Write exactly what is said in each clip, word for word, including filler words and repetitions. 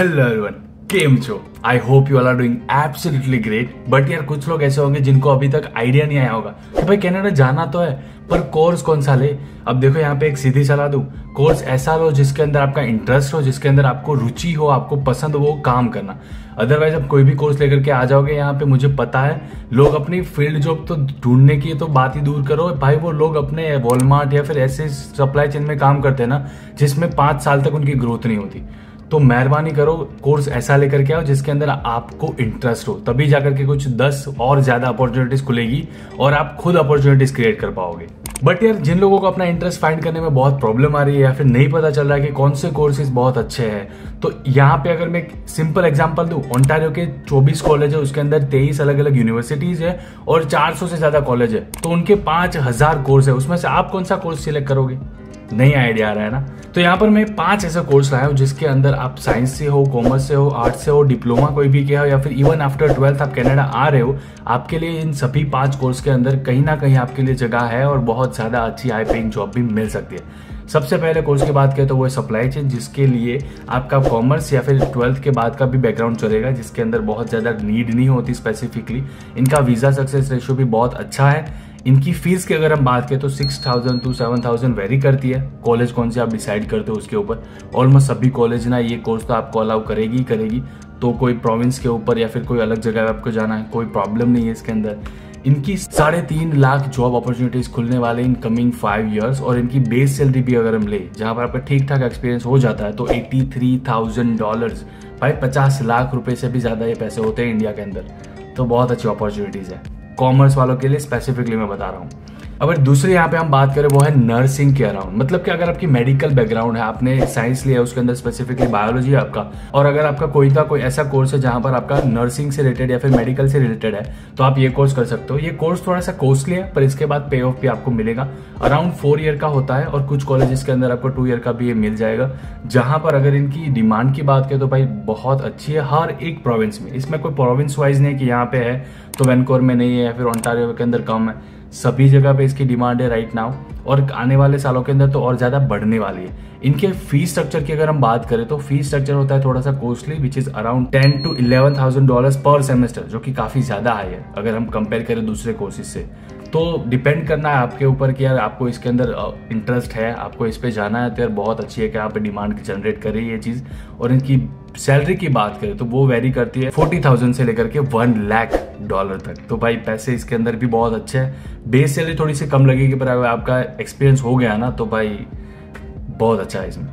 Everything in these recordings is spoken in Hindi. हेलो एवरीवन, केम छो। I hope you all are doing absolutely great. But यार कुछ लोग ऐसे होंगे जिनको अभी तक आइडिया नहीं आया होगा कि भाई कनाडा जाना तो है पर कोर्स कौन सा ले। अब देखो यहाँ पे एक सीधी सलाह दूं, कोर्स ऐसा लो जिसके अंदर आपका इंटरेस्ट हो, जिसके अंदर आपको रुचि हो, आपको पसंद हो वो काम करना। अदरवाइज आप कोई भी कोर्स लेकर के आ जाओगे यहाँ पे, मुझे पता है लोग अपनी फील्ड जॉब तो ढूंढने की तो बात ही दूर करो भाई, वो लोग अपने वॉलमार्ट या फिर ऐसे सप्लाई चेन में काम करते हैं ना जिसमें पाँच साल तक उनकी ग्रोथ नहीं होती। तो मेहरबानी करो कोर्स ऐसा लेकर के आओ जिसके अंदर आपको इंटरेस्ट हो, तभी जाकर के कुछ दस और ज्यादा अपॉर्चुनिटीज खुलेगी और आप खुद अपॉर्चुनिटीज क्रिएट कर पाओगे। बट यार जिन लोगों को अपना इंटरेस्ट फाइंड करने में बहुत प्रॉब्लम आ रही है या फिर नहीं पता चल रहा है कि कौन से कोर्सेज बहुत अच्छे हैं, तो यहाँ पे अगर मैं एक सिंपल एग्जांपल दूं, ओंटारियो के चौबीस कॉलेज है, उसके अंदर तेईस अलग अलग यूनिवर्सिटीज है और चार सौ से ज्यादा कॉलेज है, तो उनके पांच हजार कोर्स है। उसमें से आप कौन सा कोर्स सिलेक्ट करोगे? नहीं आइडिया आ रहा है ना? तो यहाँ पर मैं पांच ऐसे कोर्स लाया हूँ जिसके अंदर आप साइंस से हो, कॉमर्स से हो, आर्ट्स से हो, डिप्लोमा कोई भी किया हो या फिर इवन आफ्टर ट्वेल्थ आप कनाडा आ रहे हो, आपके लिए इन सभी पांच कोर्स के अंदर कहीं ना कहीं आपके लिए जगह है और बहुत ज़्यादा अच्छी हाई पेइंग जॉब भी मिल सकती है। सबसे पहले कोर्स की बात करें तो वो है सप्लाई चेन, जिसके लिए आपका कॉमर्स या फिर ट्वेल्थ के बाद का भी बैकग्राउंड चलेगा, जिसके अंदर बहुत ज़्यादा नीड नहीं होती स्पेसिफिकली। इनका वीज़ा सक्सेस रेशियो भी बहुत अच्छा है। इनकी फीस की अगर हम बात करें तो six thousand to seven thousand vary करती है, कॉलेज कौन से आप डिसाइड करते हो उसके ऊपर। ऑलमोस्ट सभी कॉलेज ना ये कोर्स तो आपको अलाउ करेगी करेगी, तो कोई प्रोविंस के ऊपर या फिर कोई अलग जगह पे आपको जाना है कोई प्रॉब्लम नहीं है इसके अंदर। इनकी साढ़े तीन लाख जॉब अपॉर्चुनिटीज खुलने वाले इन कमिंग फाइव इयर्स। और इनकी बेस सैलरी भी अगर हम ले, जहाँ पर आपका ठीक ठाक एक्सपीरियंस हो जाता है, तो एट्टी थ्री थाउजेंड डॉलर्स, भाई पचास लाख रुपये से भी ज़्यादा ये पैसे होते हैं इंडिया के अंदर। तो बहुत अच्छी अपॉर्चुनिटीज़ है कॉमर्स वालों के लिए स्पेसिफिकली मैं बता रहा हूँ। अगर दूसरी यहाँ पे हम बात करें वो है नर्सिंग के अराउंड, मतलब कि अगर आपकी मेडिकल बैकग्राउंड है, आपने साइंस लिया है, उसके अंदर स्पेसिफिकली बायोलॉजी है आपका, और अगर आपका कोई का कोई ऐसा कोर्स है जहाँ पर आपका नर्सिंग से रिलेटेड या फिर मेडिकल से रिलेटेड है, तो आप ये कोर्स कर सकते हो। ये कोर्स थोड़ा सा कॉस्टली है पर इसके बाद पे ऑफ भी आपको मिलेगा। अराउंड फोर ईयर का होता है और कुछ कॉलेजेस के अंदर आपको टू ईयर का भी ये मिल जाएगा। जहाँ पर अगर इनकी डिमांड की बात करें तो भाई बहुत अच्छी है हर एक प्रोविंस में। इसमें कोई प्रोविंस वाइज नहीं कि यहाँ पे है तो वैनकूवर में नहीं है या फिर ओंटारियो के अंदर कम है, सभी जगह पे इसकी डिमांड है राइट नाउ, और आने वाले सालों के अंदर तो और ज़्यादा बढ़ने वाली है। इनके फीस स्ट्रक्चर की अगर हम बात करें तो फीस स्ट्रक्चर होता है थोड़ा सा costly, which is around ten to eleven thousand dollars per semester, जो कि काफ़ी ज़्यादा हाई है अगर हम कंपेयर करें दूसरे कोर्सेज से। तो डिपेंड करना है आपके ऊपर कि यार आपको इसके अंदर इंटरेस्ट है, आपको इस पर जाना है, तो यार बहुत अच्छी है कि आप डिमांड जनरेट करें ये चीज़। और इनकी सैलरी की बात करें तो वो वेरी करती है फोर्टी थाउजेंड से लेकर के वन लाख डॉलर तक, तो भाई पैसे इसके अंदर भी बहुत अच्छे हैं। बेस सैलरी थोड़ी सी कम लगेगी पर अगर आपका एक्सपीरियंस हो गया ना तो भाई बहुत अच्छा है इसमें।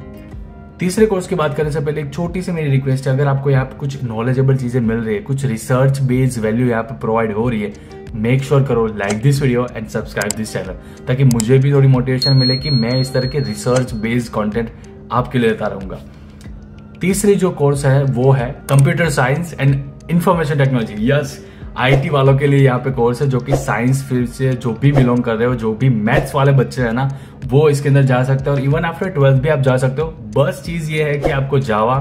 तीसरे कोर्स की बात करने से पहले एक छोटी सी मेरी रिक्वेस्ट है, अगर आपको यहाँ पे कुछ नॉलेजेबल चीज़ें मिल रही है, कुछ रिसर्च बेस्ड वैल्यू यहाँ पे प्रोवाइड हो रही है, मेक श्योर sure करो like this video and subscribe this channel, ताकि मुझे भी थोड़ी मोटिवेशन मिले कि मैं इस तरह के रिसर्च बेस्ड कॉन्टेंट आपके लिए देता रहूँगा। तीसरी जो कोर्स है वो है computer science and information technology. Yes, IT वालों के लिए यहाँ पे कोर्स है, जो कि साइंस फील्ड से जो भी बिलोंग कर रहे हो, जो भी मैथ्स वाले बच्चे हैं ना वो इसके अंदर जा सकते हो, और इवन आफ्टर ट्वेल्थ भी आप जा सकते हो। बस चीज़ ये है कि आपको Java,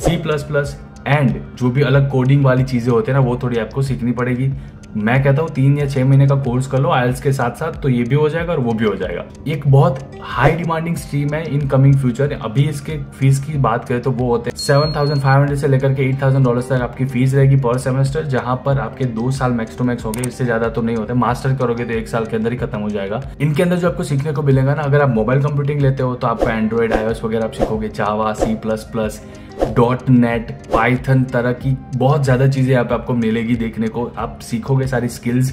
C plus plus and जो भी अलग कोडिंग वाली चीज़ें होती हैं ना वो थोड़ी आपको सीखनी पड़ेगी। मैं कहता हूँ तीन या छः महीने का कोर्स कर लो आइल्स के साथ साथ, तो ये भी हो जाएगा और वो भी हो जाएगा। एक बहुत हाई डिमांडिंग स्ट्रीम है इन कमिंग फ्यूचर। अभी इसके फीस की बात करें तो वो होते हैं सेवन थाउजेंड फाइव हंड्रेड से लेकर के एट थाउजेंड डॉलर्स तक आपकी फीस रहेगी पर सेमेस्टर, जहाँ पर आपके दो साल मैक्स टू मैक्स हो गए, इससे ज्यादा तो नहीं होते। मास्टर करोगे तो एक साल के अंदर ही खत्म हो जाएगा। इनके अंदर जो आपको सीखने को मिलेगा ना, अगर आप मोबाइल कंप्यूटिंग लेते हो तो आपको एंड्रॉइड, आईओएस वगैरह आप सीखोगे, Java, C plus plus, dot net, Python तरह की बहुत ज़्यादा चीज़ें यहाँ पे आपको मिलेगी देखने को, आप सीखोगे सारी स्किल्स।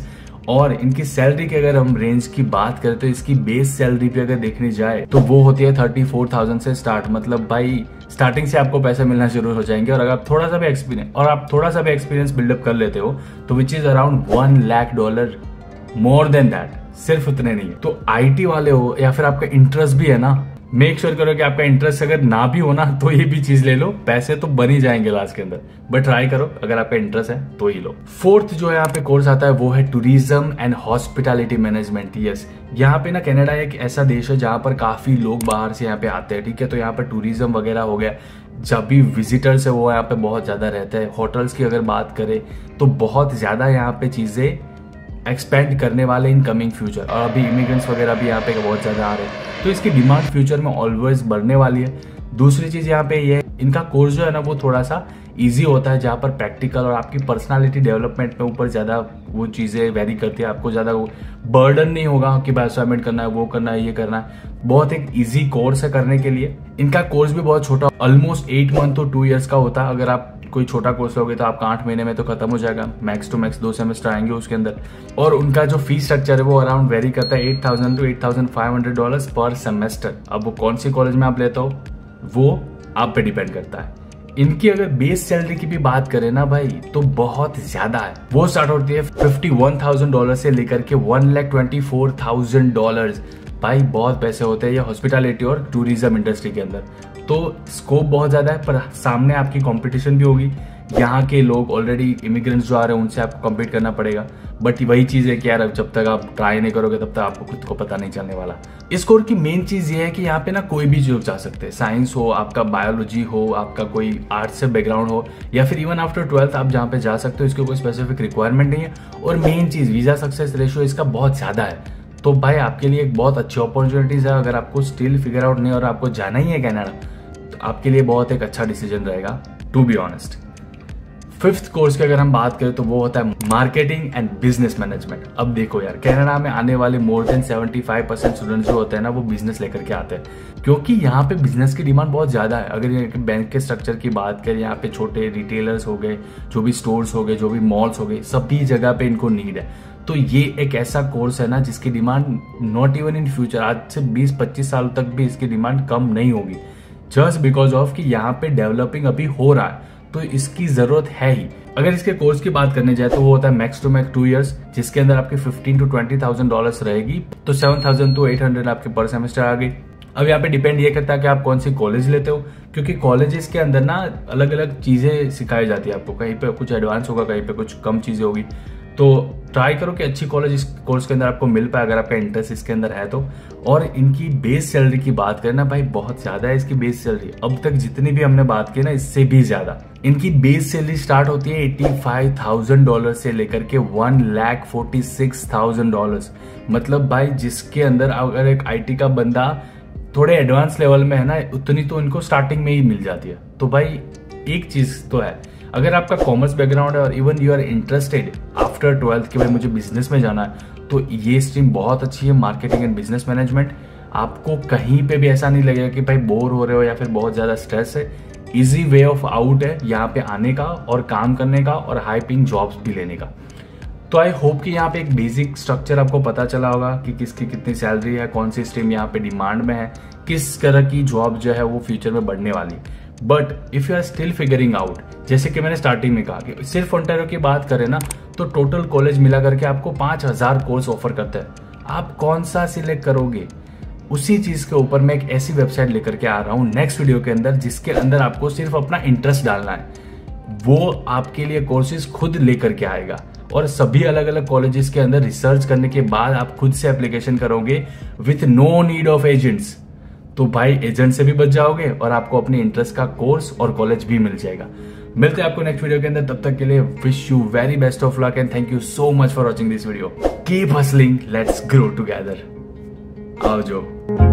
और इनकी सैलरी की अगर हम रेंज की बात करें तो इसकी बेस सैलरी पे अगर देखने जाए तो वो होती है थर्टी फोर थाउजेंड से स्टार्ट, मतलब भाई स्टार्टिंग से आपको पैसे मिलना शुरू हो जाएंगे। और अगर आप थोड़ा सा भी एक्सपीरियंस और आप थोड़ा सा भी एक्सपीरियंस बिल्डअप कर लेते हो तो which is around one lakh dollar more than that, सिर्फ उतने नहीं। तो आई टी वाले हो या फिर आपका इंटरेस्ट भी है ना, मेक श्योर sure करो कि आपका इंटरेस्ट अगर ना भी हो ना तो ये भी चीज ले लो, पैसे तो बन ही जाएंगे लास्ट के अंदर, बट ट्राई करो अगर आपका इंटरेस्ट है तो ही लो। फोर्थ जो यहाँ पे कोर्स आता है वो है tourism and hospitality management. Yes, यहाँ पे ना कनाडा एक ऐसा देश है जहाँ पर काफी लोग बाहर से यहाँ पे आते हैं, ठीक है, तो यहाँ पर टूरिज्म वगैरह हो गया, जब भी विजिटर्स है वो यहाँ पे बहुत ज्यादा रहते हैं। होटल्स की अगर बात करें तो बहुत ज्यादा यहाँ पे चीजें एक्सपेंड करने वाले इन कमिंग फ्यूचर, और अभी इमिग्रेंट्स वगैरह भी यहाँ पे बहुत ज़्यादा आ रहे हैं, तो इसकी डिमांड फ्यूचर में ऑलवेज बढ़ने वाली है। दूसरी चीज यहाँ पे ये, इनका कोर्स जो है ना वो थोड़ा सा इजी होता है, जहाँ पर प्रैक्टिकल और आपकी पर्सनालिटी डेवलपमेंट पे ऊपर ज़्यादा वो चीज़ें वेरी करती है। आपको ज़्यादा बर्डन नहीं होगा कि भाई असाइनमेंट करना है, वो करना है, ये करना है। बहुत एक इजी कोर्स है करने के लिए। इनका कोर्स भी बहुत छोटा, ऑलमोस्ट एट मंथ और टू ईयर्स का होता है। अगर आप कोई छोटा कोर्स लोगे तो आपका आठ महीने में तो खत्म हो जाएगा, मैक्स टू मैक्स दो सेमेस्टर आएंगे उसके अंदर। और उनका जो फीस स्ट्रक्चर है वो अराउंड वेरी करता है eight thousand to eight thousand five hundred dollar per semester. अब वो कौन सी कॉलेज में आप लेते हो वो आप पे डिपेंड करता है। इनकी अगर बेस सैलरी की भी बात करें ना भाई तो बहुत ज्यादा है। वो स्टार्ट होती है फिफ्टी वन थाउजेंड डॉलर से लेकर के one lakh twenty four thousand dollar. भाई बहुत पैसे होते हैं ये हॉस्पिटैलिटी और टूरिज्म इंडस्ट्री के अंदर। तो स्कोप बहुत ज़्यादा है, पर सामने आपकी कंपटीशन भी होगी। यहाँ के लोग ऑलरेडी इमिग्रेंट्स जो आ रहे हैं उनसे आपको कम्पीट करना पड़ेगा। बट वही चीज़ है कि यार जब तक आप ट्राई नहीं करोगे तब तक आपको खुद को पता नहीं चलने वाला। इस कोर्स की मेन चीज़ ये है कि यहाँ पे ना कोई भी जॉब जा सकते हैं, साइंस हो, आपका बायोलॉजी हो, आपका कोई आर्ट से बैकग्राउंड हो, या फिर इवन आफ्टर ट्वेल्थ आप जहाँ पे जा सकते हो। इसकी कोई स्पेसिफिक रिक्वायरमेंट नहीं है। और मेन चीज़ वीज़ा सक्सेस रेशियो इसका बहुत ज़्यादा है। तो भाई आपके लिए एक बहुत अच्छी अपॉर्चुनिटीज़ है। अगर आपको स्टिल फिगर आउट नहीं और आपको जाना ही है कनाडा तो आपके लिए बहुत एक अच्छा डिसीजन रहेगा to be honest. Fifth course की अगर हम बात करें तो वो होता है मार्केटिंग एंड बिजनेस मैनेजमेंट। अब देखो यार, कनाडा में आने वाले more than seventy five percent students जो होते हैं ना वो बिजनेस लेकर के आते हैं, क्योंकि यहाँ पे बिजनेस की डिमांड बहुत ज़्यादा है। अगर बैंक के स्ट्रक्चर की बात करें, यहाँ पे छोटे रिटेलर्स हो गए, जो भी स्टोर्स हो गए, जो भी मॉल्स हो गए, सभी जगह पे इनको नीड है। तो ये एक ऐसा कोर्स है ना जिसकी demand not even in future, आज से बीस पच्चीस साल तक भी इसकी डिमांड कम नहीं होगी, जस्ट बिकॉज ऑफ कि यहाँ पे डेवलपिंग अभी हो रहा है तो इसकी जरूरत है ही। अगर इसके कोर्स की बात करने जाए तो वो होता है max to max two years, जिसके अंदर आपके fifteen to twenty thousand dollars रहेगी। तो seven thousand to eight hundred आपके पर सेमेस्टर आ गई। अब यहाँ पे डिपेंड ये करता है कि आप कौन सी कॉलेज लेते हो, क्योंकि कॉलेजेस के अंदर ना अलग अलग चीज़ें सिखाई जाती है आपको। कहीं पे कुछ एडवांस होगा, कहीं पे कुछ कम चीज़ें होगी। तो ट्राई करो कि अच्छी कॉलेज इस कोर्स के अंदर आपको मिल पाए अगर आपका इंटरेस्ट इसके अंदर है तो। और इनकी बेस सैलरी की बात करें ना भाई बहुत ज़्यादा है इसकी बेस सैलरी। अब तक जितनी भी हमने बात की ना इससे भी ज़्यादा। इनकी बेस सैलरी स्टार्ट होती है एट्टी फाइव थाउजेंड डॉलर से लेकर के one lakh forty six thousand dollar. मतलब भाई जिसके अंदर अगर एक आई टी का बंदा थोड़े एडवांस लेवल में है ना उतनी तो इनको स्टार्टिंग में ही मिल जाती है। तो भाई एक चीज़ तो है, अगर आपका कॉमर्स बैकग्राउंड है और even you are interested after twelfth कि भाई मुझे बिजनेस में जाना है, तो ये स्ट्रीम बहुत अच्छी है मार्केटिंग एंड बिजनेस मैनेजमेंट। आपको कहीं पे भी ऐसा नहीं लगेगा कि भाई बोर हो रहे हो या फिर बहुत ज़्यादा स्ट्रेस है। इजी वे ऑफ आउट है यहाँ पे आने का और काम करने का और हाई पेइंग जॉब्स भी लेने का। तो आई होप कि यहाँ पे एक बेसिक स्ट्रक्चर आपको पता चला होगा कि किसकी कितनी सैलरी है, कौन सी स्ट्रीम यहाँ पे डिमांड में है, किस तरह की जॉब जो है वो फ्यूचर में बढ़ने वाली। But if you are still figuring out, जैसे कि मैंने स्टार्टिंग में कहा कि सिर्फ ओंटारियो की बात करें ना तो टोटल कॉलेज मिला करके आपको पाँच हज़ार कोर्स ऑफर करते हैं। आप कौन सा सिलेक्ट करोगे उसी चीज़ के ऊपर मैं एक ऐसी वेबसाइट लेकर के आ रहा हूँ नेक्स्ट वीडियो के अंदर, जिसके अंदर आपको सिर्फ अपना इंटरेस्ट डालना है। वो आपके लिए कोर्सेज खुद लेकर के आएगा और सभी अलग अलग कॉलेजेस के अंदर रिसर्च करने के बाद आप खुद से एप्लीकेशन करोगे with no need of agents. तो भाई एजेंट से भी बच जाओगे और आपको अपने इंटरेस्ट का कोर्स और कॉलेज भी मिल जाएगा। मिलते हैं आपको नेक्स्ट वीडियो के अंदर, तब तक के लिए wish you very best of luck and thank you so much for watching this video. Keep hustling, let's grow together. आओ जो